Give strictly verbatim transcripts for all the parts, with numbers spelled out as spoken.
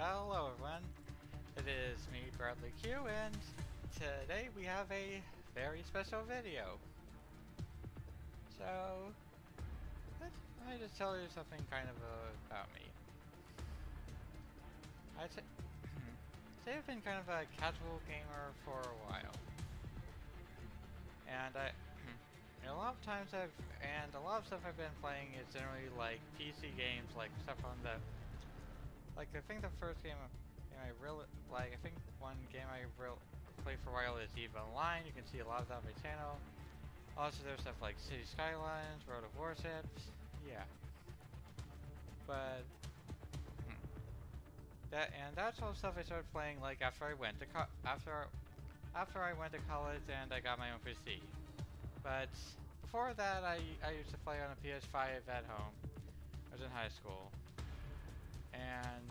Hello everyone, it is me, Bradley Q, and today we have a very special video. So, let me just tell you something kind of uh, about me. I'd say, say I've been kind of a casual gamer for a while, and I, and a lot of times I've, and a lot of stuff I've been playing is generally like P C games, like stuff on the Like, I think the first game I really, like, I think one game I real played for a while is Eve Online. You can see a lot of that on my channel. Also, there's stuff like City Skylines, World of Warships, yeah. But, that, and that's all stuff I started playing, like, after I went to, co after, after I went to college and I got my own P C. But, before that, I, I used to play on a P S five at home. I was in high school. And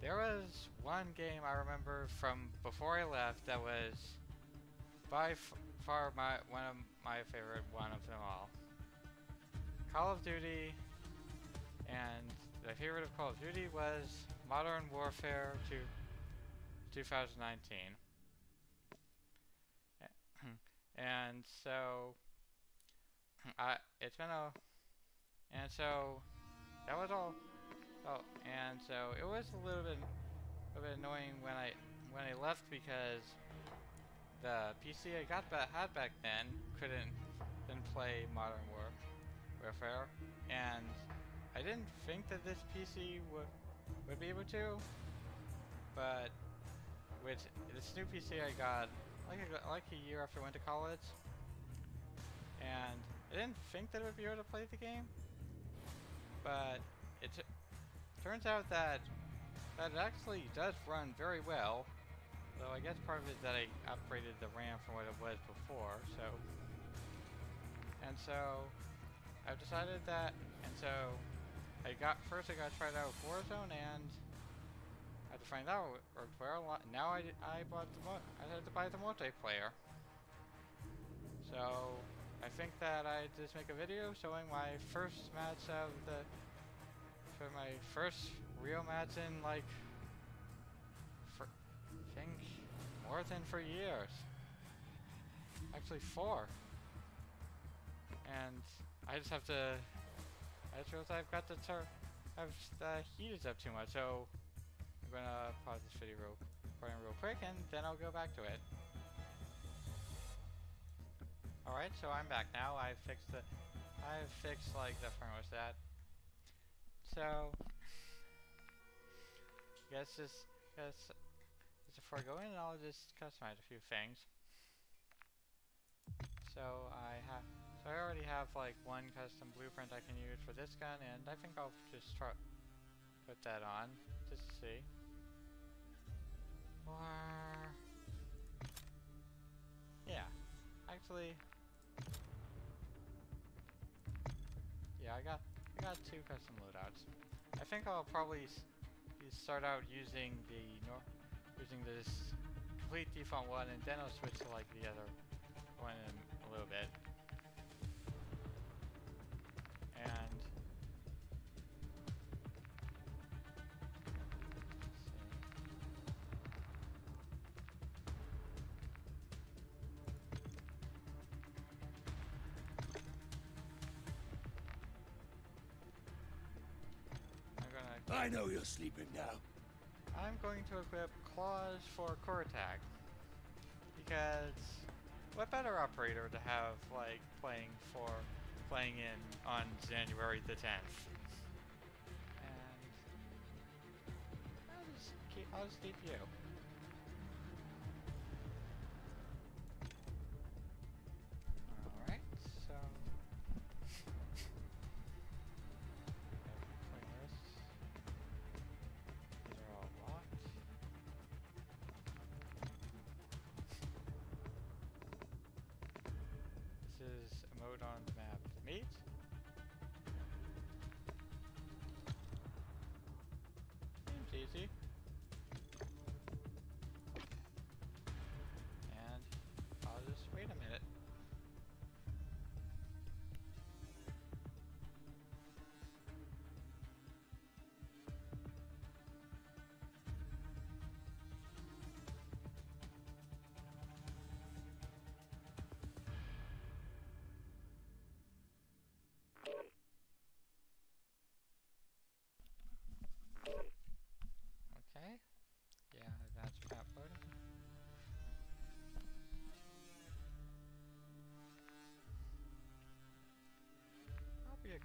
there was one game I remember from before I left that was by f far my one of my favorite one of them all. Call of Duty, and my favorite of Call of Duty was Modern Warfare two thousand nineteen. And so I it's been a and so that was all. Oh, and so it was a little bit, a bit annoying when I when I left because the P C I got back, had back then couldn't then play Modern War, Warfare, and I didn't think that this P C would would be able to, but with this new P C I got like a, like a year after I went to college, and I didn't think that it would be able to play the game, but it's. Turns out that that it actually does run very well, though I guess part of it is that I upgraded the RAM from what it was before, so and so I've decided that and so I got first I got tried out with Warzone and I had to find out it worked well. Now I I bought the I had to buy the multiplayer. So I think that I just make a video showing my first match of the for my first real match in like, for, I think more than for years. Actually four. And I just have to, I just realized I've got the tur, I've, the heat is up too much, so I'm gonna pause this video real, recording real quick and then I'll go back to it. Alright, so I'm back now. I fixed the, I fixed like the front was that. So, I guess this, guess, just before I go in, I'll just customize a few things. So I have, so I already have like one custom blueprint I can use for this gun, and I think I'll just try put that on just to see. Or, yeah, actually, yeah, I got. I got two custom loadouts. I think I'll probably start out using the nor using this complete default one, and then I'll switch to like the other one in a little bit. And I know you're sleeping now. I'm going to equip claws for core attack because what better operator to have like playing for playing in on January the tenth? And I'll just keep I'll just keep you. Alright, so is a mode on the map meet. Seems easy. And I'll just wait a minute.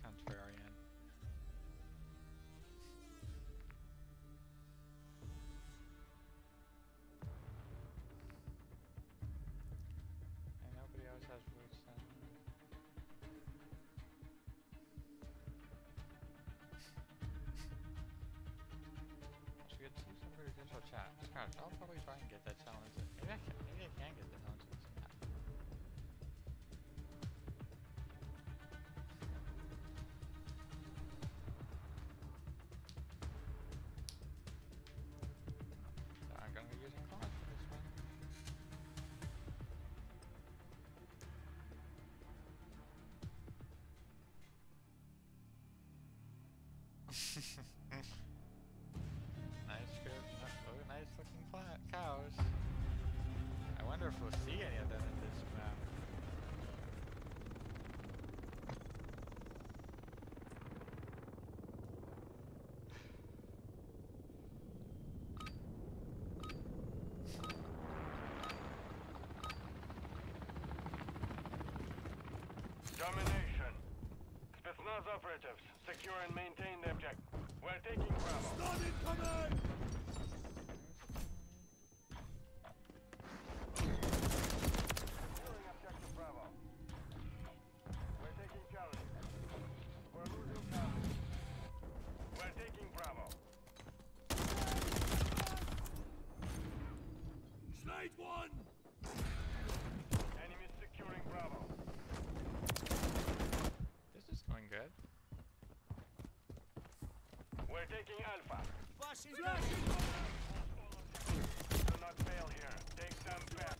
Contrarian. And nobody else has reached them. We could see some pretty digital chat. Gosh, I'll probably try and get that challenge. Maybe I can, maybe I can get the challenge. Domination. Spetsnaz operatives, secure and maintain the object. We're taking Bravo. Not in command! Securing objective Bravo. We're taking Charlie. We're losing Charlie. We're taking Bravo. Slide one! Enemy securing Bravo. This is going good. We're taking Alpha. Flashing! Flashing! Do not fail here. Take them back.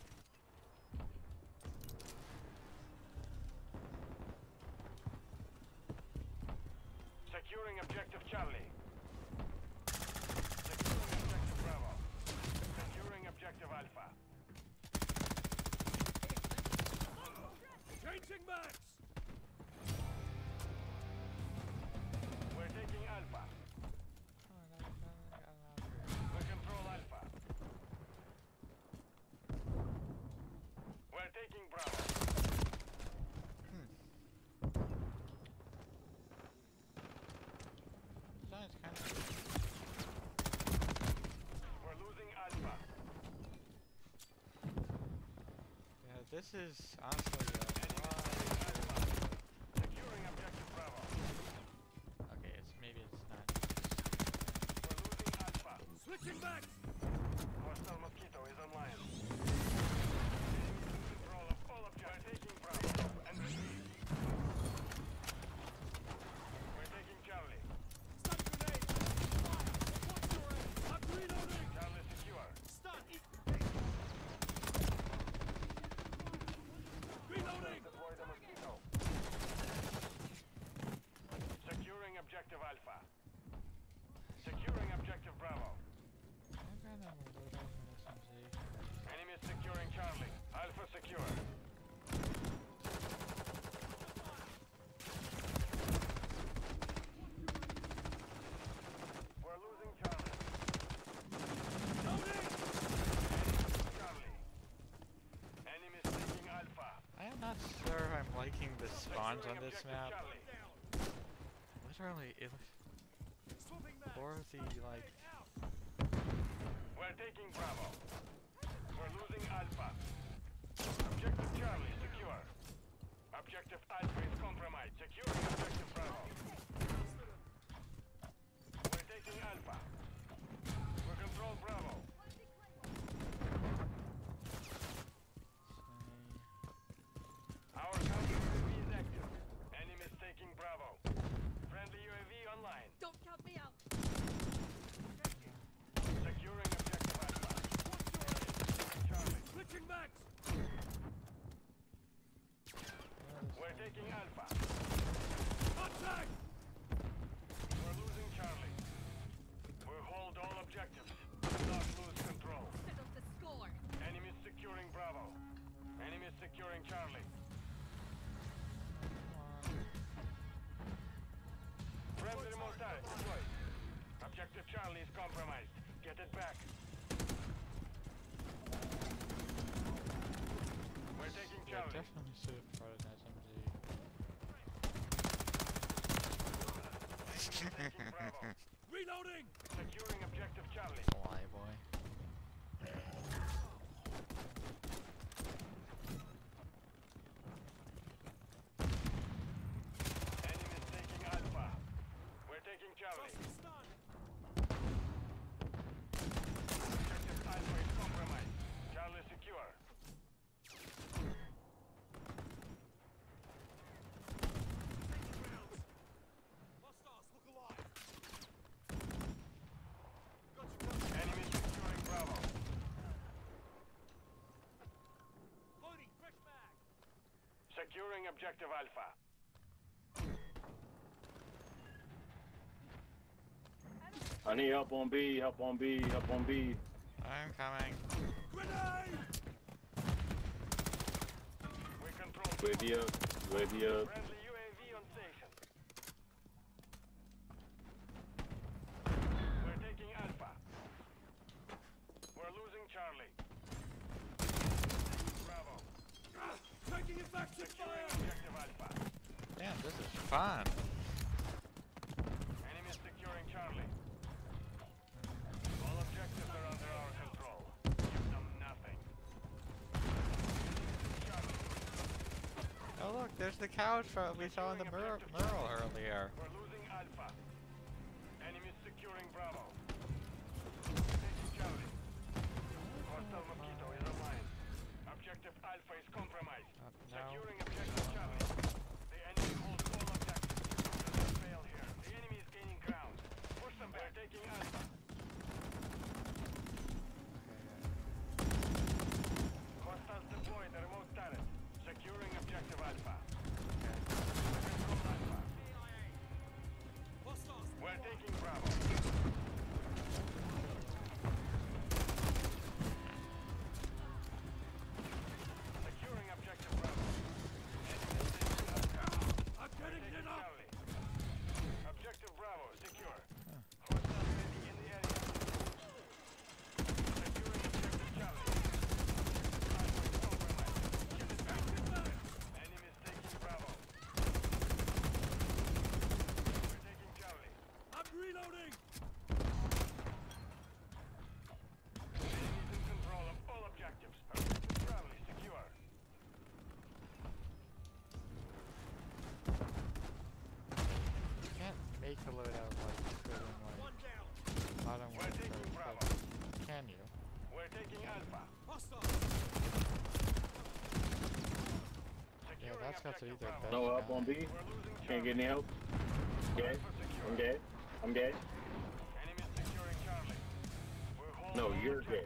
Securing objective Charlie. Securing objective Bravo. Securing objective Alpha. Changing max! We're taking Alpha. Oh, no, no, no, no, no. We control Alpha. We're taking Bravo. That's kind of... We're losing Alpha. Yeah, this is honestly the... Securing objective Bravo. Okay, it's maybe it's not. We're losing Alpha. Switching back! Hostile Mosquito is online. Control of all objectives. We're taking Bravo and retreat. We're taking Charlie. Stun grenade! Fire! I'm reloading! Charlie secure. Stun! Reloading! Deploy the Mosquito. Securing objective Alpha. Securing objective Bravo. Enemy securing Charlie. Alpha secure. We're losing Charlie. Loading! Charlie. Enemies taking Alpha. I am not sure I'm liking the spawns on this map. Charlie. Literally, it or the like. We're taking Bravo. We're losing Alpha. Objective Charlie secure. Objective Alpha is compromised. Securing objective Bravo. We're taking Alpha. We control Bravo. Our counter U A V is active. Enemy is taking Bravo. Friendly U A V online. Don't count me out. Securing objective Alpha. Charlie. Switching back. We're taking Alpha. Attack! We're losing Charlie. We hold all objectives. Do not lose control. Set up the score. Enemies securing Bravo. Enemies securing Charlie. Friendly mortar destroyed. Objective Charlie is compromised. Get it back. We're taking Charlie. Yeah, definitely should have brought an S M G. Reloading. Securing objective Charlie. Why, boy? Enemy is taking Alpha. We're taking Charlie. Objective Alpha is compromised. Charlie secure. Securing objective Alpha. I need help on B, help on B, help on B. I'm coming. Grenade! We control. With you, with you. Friendly U A V on station. We're taking Alpha. We're losing Charlie. Bravo. Taking it back to fire. Objective Alpha. Damn, this is fun. Enemy securing Charlie. All objectives are under our control. Give them nothing. Charlie. Oh look, there's the couch we saw in the mural earlier. We're losing Alpha. Enemy securing Bravo. Taking Charlie. Hostile Mosquito is online. Objective Alpha is compromised. Uh, no. Securing objective Charlie. The enemy holds all objectives. Doesn't fail here. The enemy is gaining ground. Push them back. They're taking Alpha. Hostiles deploy the remote turret. Securing objective Alpha. Okay. Alpha. We're taking Bravo. To load out like good and like Modern Warfare, but can you? We're taking Alpha. Yeah, that's got to be their best. No up on B. Can't get any help. Gay. I'm gay. I'm gay. Enemy securing Charlie. No, you're gay.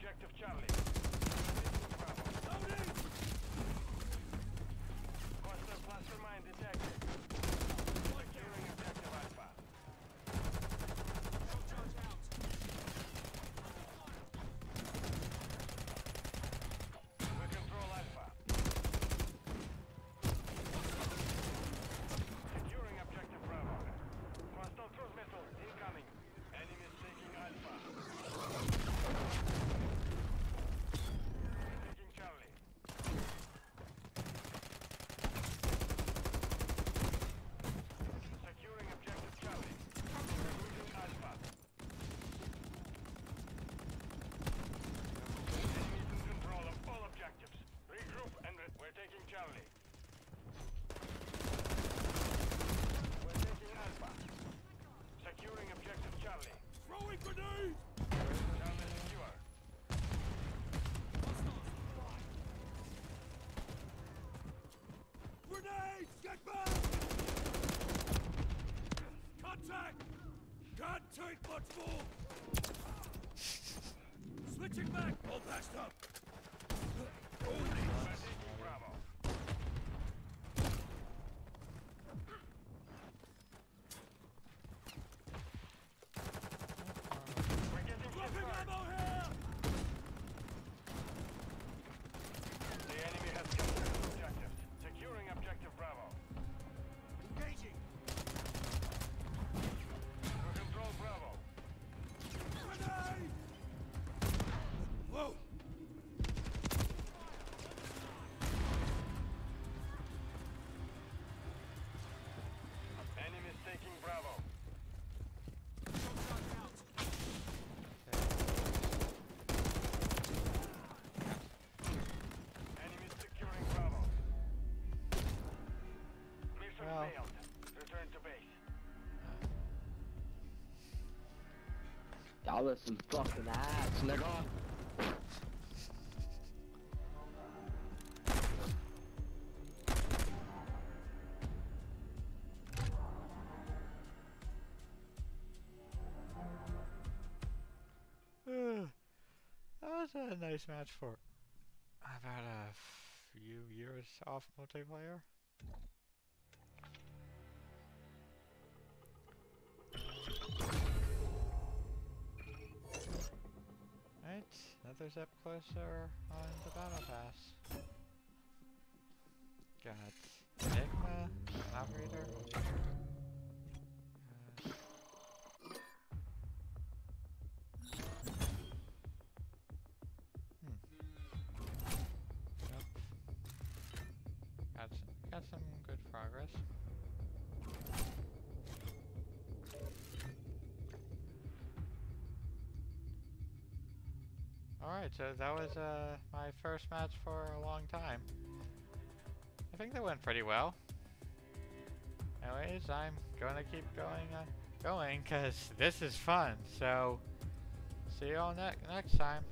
Objective Charlie. Bravo. Cluster blaster mine detected. Securing objective Alpha. No charge out. We control Alpha. Can't take much more. Switching back. All passed up. Only passing Bravo. Y'all are some fucking ass, nigga. That was a nice match for about a few years off multiplayer. Another step closer on the battle pass. Got Enigma, Operator. Uh, hmm. Yep. Got some, got some good progress. Alright, so that was uh, my first match for a long time. I think that went pretty well. Anyways, I'm gonna keep going, uh, going, cause this is fun. So, see you all ne- next time.